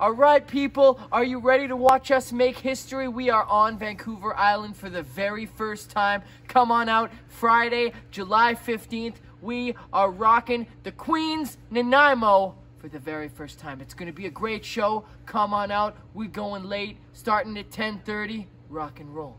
All right, people, are you ready to watch us make history? We are on Vancouver Island for the very first time. Come on out, Friday, July 15th. We are rocking the Queens, Nanaimo for the very first time. It's gonna be a great show. Come on out, we're going late, starting at 10:30, rock and roll.